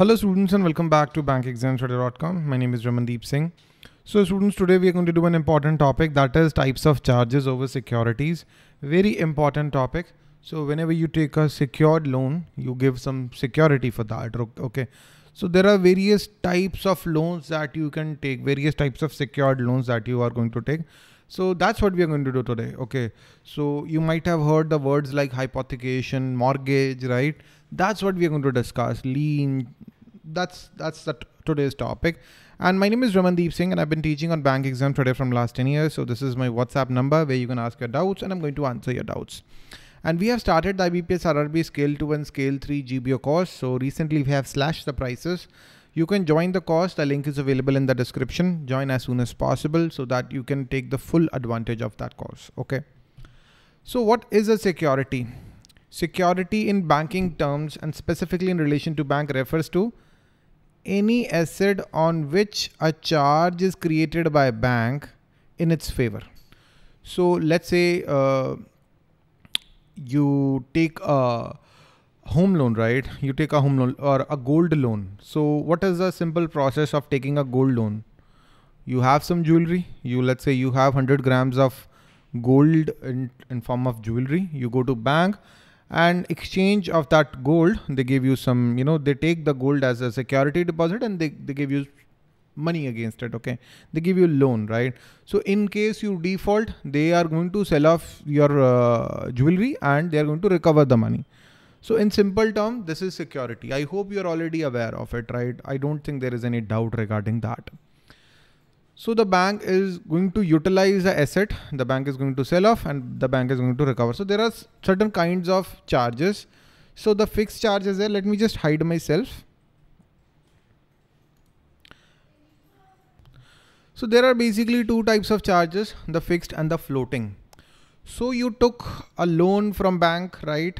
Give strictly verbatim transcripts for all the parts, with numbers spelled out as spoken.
Hello students and welcome back to bank exams today dot com. My name is Ramandeep Singh. So students, today we are going to do an important topic, that is types of charges over securities. Very important topic. So whenever you take a secured loan, you give some security for that. Okay. So there are various types of loans that you can take, various types of secured loans that you are going to take. So that's what we are going to do today. Okay. So you might have heard the words like hypothecation, mortgage, right? That's what we are going to discuss. Lien. That's that's the today's topic. And my name is Ramandeep Singh and I've been teaching on Bank Exam Today from last ten years. So this is my WhatsApp number where you can ask your doubts and I'm going to answer your doubts. And we have started the I B P S R R B Scale two and Scale three G B O course. So recently we have slashed the prices. You can join the course. The link is available in the description. Join as soon as possible so that you can take the full advantage of that course. Okay. So what is a security? Security in banking terms and specifically in relation to bank refers to any asset on which a charge is created by a bank in its favor. So let's say uh, you take a home loan, right? You take a home loan or a gold loan. So what is the simple process of taking a gold loan? You have some jewelry. You let's say you have one hundred grams of gold in, in form of jewelry. You go to bank. And exchange of that gold, they give you some, you know, they take the gold as a security deposit and they, they give you money against it. Okay. They give you a loan, right? So in case you default, they are going to sell off your uh, jewelry and they are going to recover the money. So in simple term, this is security. I hope you're already aware of it, right? I don't think there is any doubt regarding that. So the bank is going to utilize the asset, the bank is going to sell off and the bank is going to recover. So there are certain kinds of charges. So the fixed charge is there. Let me just hide myself. So there are basically two types of charges, the fixed and the floating. So you took a loan from bank, right?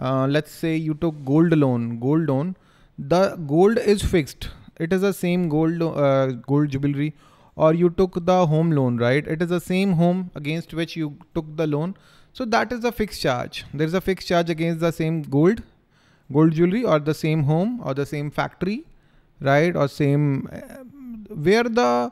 Uh, let's say you took gold loan, gold loan. The gold is fixed. It is the same gold, uh, gold jewelry. Or you took the home loan, right? It is the same home against which you took the loan. So that is a fixed charge. There is a fixed charge against the same gold, gold jewelry or the same home or the same factory, right? Or same where the,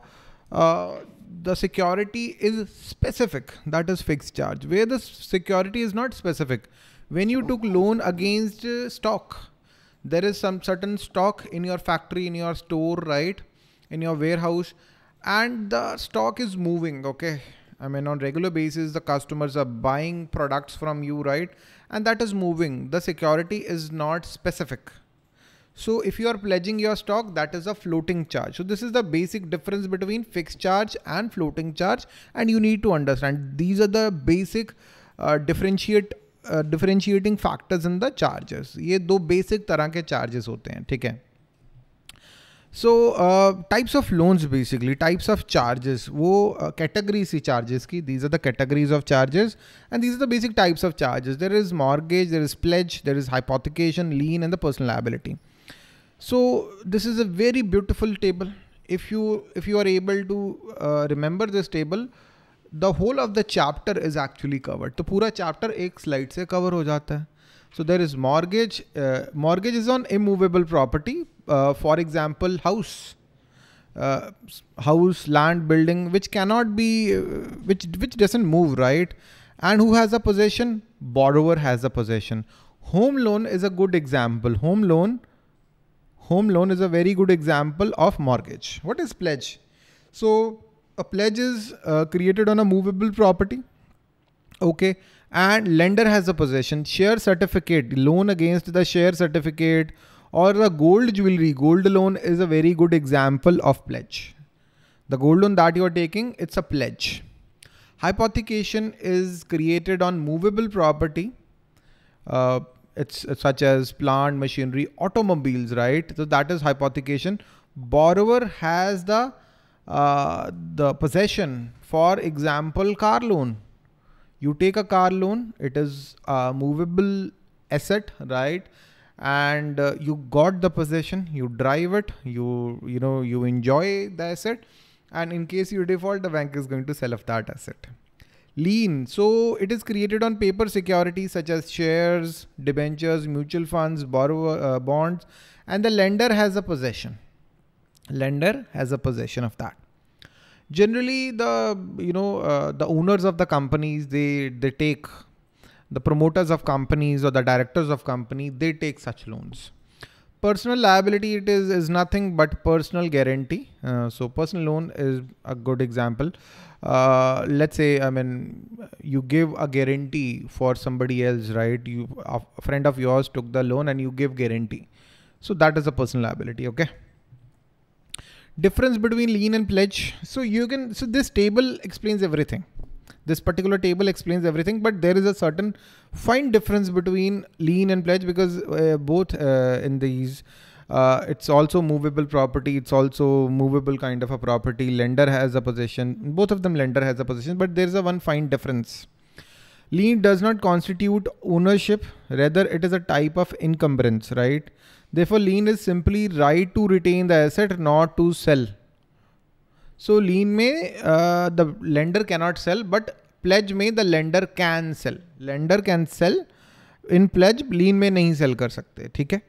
uh, the security is specific. That is fixed charge. Where the security is not specific. When you took loan against uh, stock, there is some certain stock in your factory, in your store, right? In your warehouse. And the stock is moving, okay? I mean, on regular basis, the customers are buying products from you, right? And that is moving. The security is not specific. So if you are pledging your stock, that is a floating charge. So this is the basic difference between fixed charge and floating charge. And you need to understand, these are the basic uh, differentiate uh, differentiating factors in the charges. Ye do basic tarah ke charges hote hain, theek hai? So uh, types of loans, basically types of charges, wo uh, categories charges ki, these are the categories of charges and these are the basic types of charges. There is mortgage, there is pledge, there is hypothecation, lien and the personal liability. So this is a very beautiful table. If you, if you are able to uh, remember this table, the whole of the chapter is actually covered. So pura chapter ek slide se cover ho jata hai. So there is mortgage, uh, mortgage is on immovable property. Uh, for example, house, uh, house, land, building, which cannot be, uh, which, which doesn't move, right? And who has a possession? Borrower has a possession. Home loan is a good example. Home loan, home loan is a very good example of mortgage. What is pledge? So a pledge is uh, created on a movable property. Okay. And lender has a possession. Share certificate, loan against the share certificate, or the gold jewelry, gold loan is a very good example of pledge. The gold loan that you are taking, it's a pledge. Hypothecation is created on movable property. Uh, it's, it's such as plant, machinery, automobiles, right? So that is hypothecation. Borrower has the, uh, the possession. For example, car loan. You take a car loan, it is a movable asset, right? And uh, you got the possession, you drive it, you, you know, you enjoy the asset. And in case you default, the bank is going to sell off that asset. Lien. So it is created on paper securities such as shares, debentures, mutual funds, borrower uh, bonds, and the lender has a possession. Lender has a possession of that. Generally, the you know uh, the owners of the companies, they they take the promoters of companies or the directors of company, they take such loans. Personal liability, it is is nothing but personal guarantee. Uh, so personal loan is a good example. Uh, let's say, I mean, you give a guarantee for somebody else, right? You, a friend of yours took the loan and you give guarantee. So that is a personal liability. Okay. Difference between lien and pledge. So you can, so this table explains everything. This particular table explains everything, but there is a certain fine difference between lien and pledge because uh, both uh, in these, uh, it's also movable property. It's also movable kind of a property. Lender has a possession. Both of them lender has a possession, but there's a one fine difference. Lien does not constitute ownership. Rather, it is a type of encumbrance, right? Therefore, lien is simply right to retain the asset, not to sell. So lien mein, uh, the lender cannot sell, but pledge mein the lender can sell. Lender can sell in pledge, lien mein nahi sell kar sakte. Theek hai?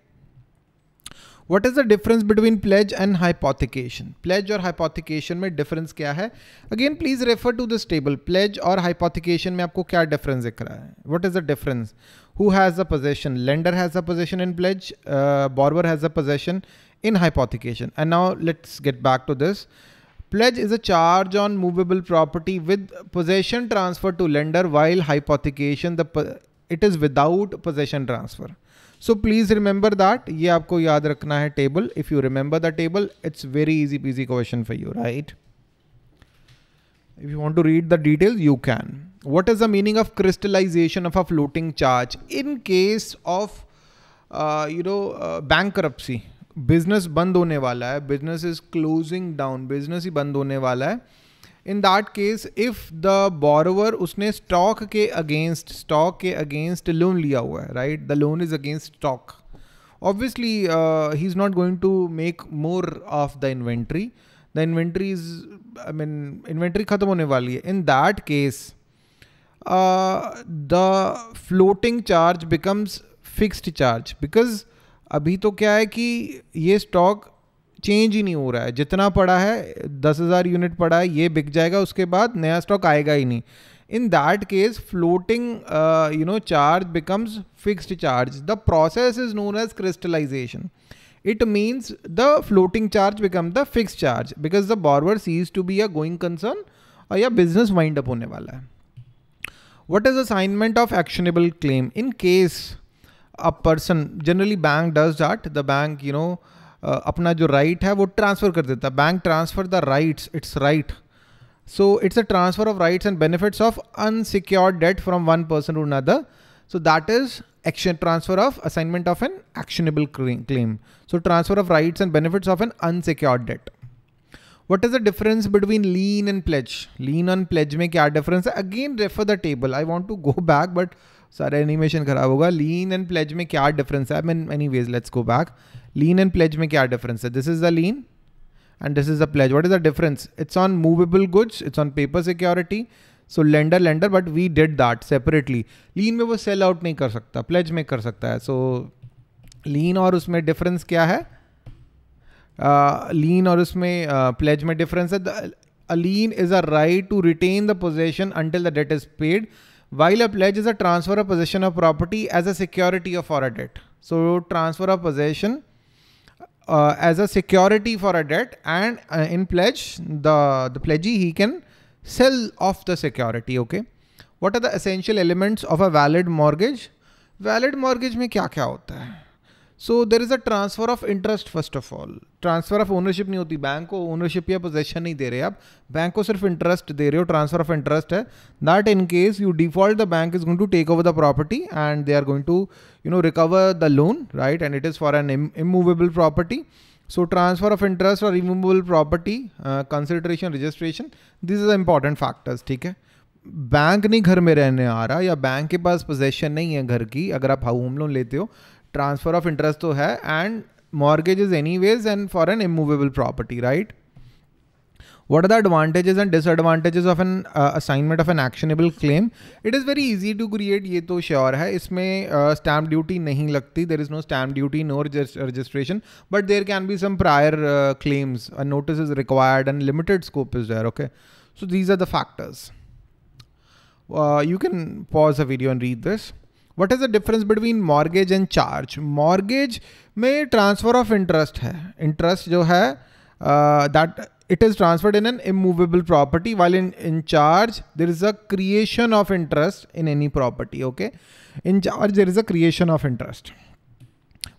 What is the difference between pledge and hypothecation? Pledge or hypothecation mein difference kya hai? Again, please refer to this table. Pledge or hypothecation mein aapko kya difference dikh raha hai? What is the difference? Who has the possession? Lender has a possession in pledge. Uh, borrower has a possession in hypothecation. And now let's get back to this. Pledge is a charge on movable property with possession transfer to lender, while hypothecation, the it is without possession transfer. So please remember that. ये आपको याद रखना है table. If you remember the table, it's very easy peasy question for you, right? If you want to read the details, you can. What is the meaning of crystallization of a floating charge in case of uh, you know uh, bankruptcy? Business बंद होने वाला है. Business is closing down. Business ही बंद होने वाला है. In that case, if the borrower उसने stock के against stock के against loan लिया हुआ है, right? The loan is against stock. Obviously, uh, he's not going to make more of the inventory. The inventory is, I mean, inventory खत्म होने वाली है. In that case, uh, the floating charge becomes fixed charge because अभी तो क्या है कि ये स्टॉक चेंज ही नहीं हो रहा है. जितना पड़ा है दस हज़ार यूनिट पड़ा है, ये बिक जाएगा, उसके बाद नया स्टॉक आएगा ही नहीं. In that case floating you know charge becomes fixed charge. The process is known as crystallization. It means the floating charge become the fixed charge because the borrower ceases to be a going concern और या business wind up होने वाला है. What is assignment of actionable claim in case a person, generally bank does that. The bank, you know, uh, अपना जो right है वो transfer कर देता है. Bank transfer the rights, it's right. So it's a transfer of rights and benefits of unsecured debt from one person to another. So that is action transfer of assignment of an actionable claim. So transfer of rights and benefits of an unsecured debt. What is the difference between lien and pledge? Lien and pledge में क्या difference है? Again refer the table. I want to go back but सारा animation खराब होगा. Lien and pledge में क्या difference है? Mean anyways let's go back. Lien and pledge में क्या डिफरेंस है? This is the lien and this is the pledge. What is the difference? It's on movable goods, it's on paper security. So lender lender but we did that separately. Lien में वो sell out नहीं कर सकता, pledge में कर सकता है. सो लीन और उसमें डिफरेंस क्या है? लीन uh, और उसमें प्लेज uh, में डिफरेंस है. A lien is a right to retain the possession until the debt is paid, while a pledge is a transfer of possession of property as a security for a debt. So transfer of possession uh, as a security for a debt, and uh, in pledge, the, the pledgee, he can sell off the security, okay? What are the essential elements of a valid mortgage? Valid mortgage mein kya kya hota hai? So there is a transfer of interest first of all. Transfer of ownership नहीं होती. Bank को ownership या possession नहीं दे रहे आप. Bank को सिर्फ interest दे रहे हो. Transfer of interest है. That in case you default, the bank is going to take over the property and they are going to you know recover the loan, right? And it is for an im immovable property. So transfer of interest or immovable property, uh, consideration, registration. These are the important factors. ठीक है. Bank नहीं घर में रहने आ रहा या bank के पास possession नहीं है घर की. अगर आप home loan लेते हो, ट्रांसफर ऑफ इंटरेस्ट तो है, and mortgage is anyways and for an immovable property, right? What are the advantages and disadvantages of an uh, assignment of an actionable claim? It is very easy to create. ये तो sure है, इसमें uh, stamp duty नहीं लगती. There is no stamp duty, no registration. But there can be some prior uh, claims. A notice is required and limited scope is there. Okay, so these are the factors. Uh, you can pause the video and read this. What is the difference between mortgage and charge? Mortgage में transfer of interest है. Interest जो है uh, that it is transferred in an immovable property, while in, in charge there is a creation of interest in any property. Okay, in charge there is a creation of interest.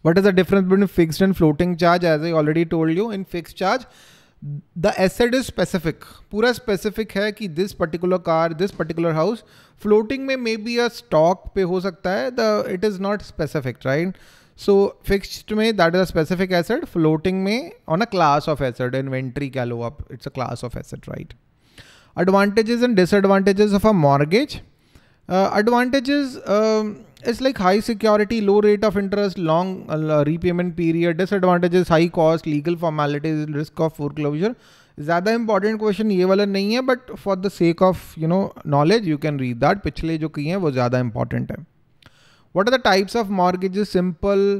What is the difference between fixed and floating charge? As I already told you, in fixed charge the asset is specific, पूरा specific है कि this particular car, this particular house. Floating में maybe a stock पे हो सकता है, the it is not specific, right? So fixed में that is a specific asset, floating में on a class of asset, inventory कह लो आप, it's a class of asset, right? Advantages and disadvantages of a mortgage. Uh, advantages, um, it's like high security, low rate of interest, long uh, repayment period. Disadvantages, high cost, legal formalities, risk of foreclosure. ज़्यादा important question ये वाला नहीं है, but for the sake of you know knowledge you can read that. पिछले जो किए हैं वो ज़्यादा important है. What are the types of mortgages? Simple,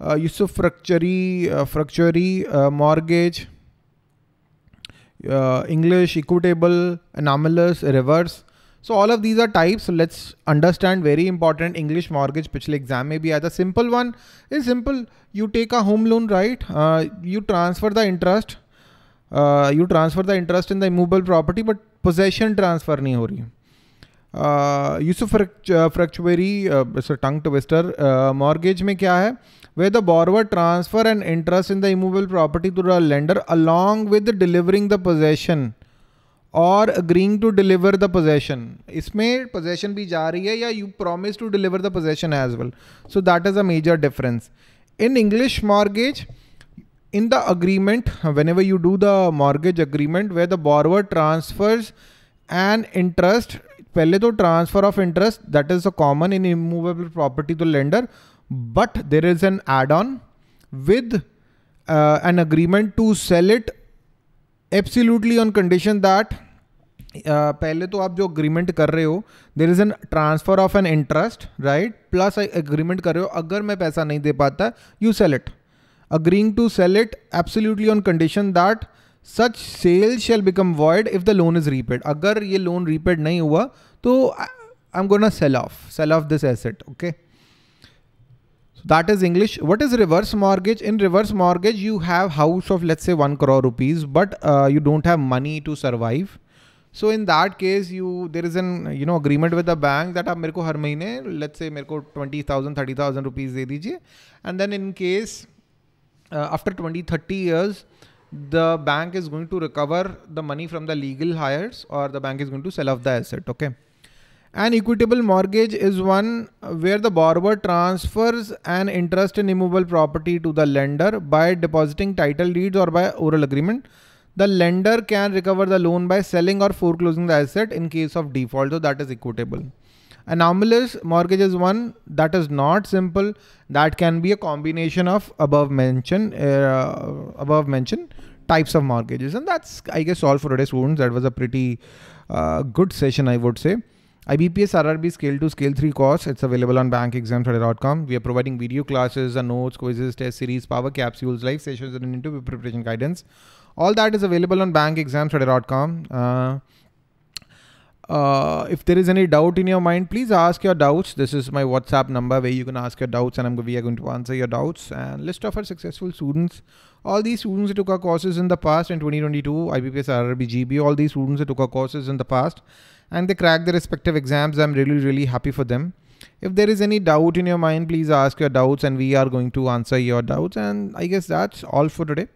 uh, usufructuary, uh, fructuary uh, mortgage, uh, English, equitable, anomalous, reverse. So all of these are types. So let's understand. Very important. English mortgage पिछले exam में भी आया था. Simple one is simple. You take a home loan, right? Uh, you transfer the interest. Uh, you transfer the interest in the immovable property, but possession transfer नहीं हो रही. Uh, usufructuary, uh, it's a tongue twister. Uh, mortgage में क्या है? Where the borrower transfer an interest in the immovable property to the lender along with delivering the possession. और agreeing to deliver the possession. इसमें possession भी जा रही है या you promise to deliver the possession as well. So that is a major difference. In English mortgage, in the agreement, whenever you do the mortgage agreement where the borrower transfers an interest, पहले तो transfer of interest, that is a common in immovable property to lender, but there is an add-on with uh, an agreement to sell it absolutely on condition that uh, पहले तो आप जो agreement कर रहे हो there is a transfer of an interest, right? Plus I agreement कर रहे हो, अगर मैं पैसा नहीं दे पाता you sell it, agreeing to sell it absolutely on condition that such sale shall become void if the loan is repaid. अगर ये loan repaid नहीं हुआ तो I'm gonna sell off sell off this asset. Okay, so that is English. What is reverse mortgage? In reverse mortgage, you have house of let's say one crore rupees, but uh, you don't have money to survive. So in that case, you there is an you know agreement with the bank that आप मेरे को हर महीने let's say मेरे को twenty thousand, thirty thousand rupees दे दीजिए, and then in case uh, after twenty, thirty years, the bank is going to recover the money from the legal heirs or the bank is going to sell off the asset. Okay. An equitable mortgage is one where the borrower transfers an interest in immovable property to the lender by depositing title deeds or by oral agreement. The lender can recover the loan by selling or foreclosing the asset in case of default, so that is equitable. Anomalous mortgage is one that is not simple, that can be a combination of above mentioned uh, above mentioned types of mortgages. And that's I guess all for today, students. That was a pretty uh, good session, I would say. I B P S R R B Scale two Scale three course, it's available on bank exam today dot com. We are providing video classes and notes, quizzes, test series, power capsules, live sessions and interview preparation guidance. All that is available on bank exam today dot com. Uh, uh, if there is any doubt in your mind, please ask your doubts. This is my WhatsApp number where you can ask your doubts and I'm, we are going to answer your doubts. And list of our successful students. All these students who took our courses in the past in twenty twenty-two, I B P S, R R B, G B O, all these students who took our courses in the past, and they cracked their respective exams. I'm really, really happy for them. If there is any doubt in your mind, please ask your doubts and we are going to answer your doubts. And I guess that's all for today.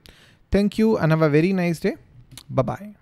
Thank you and have a very nice day. Bye-bye.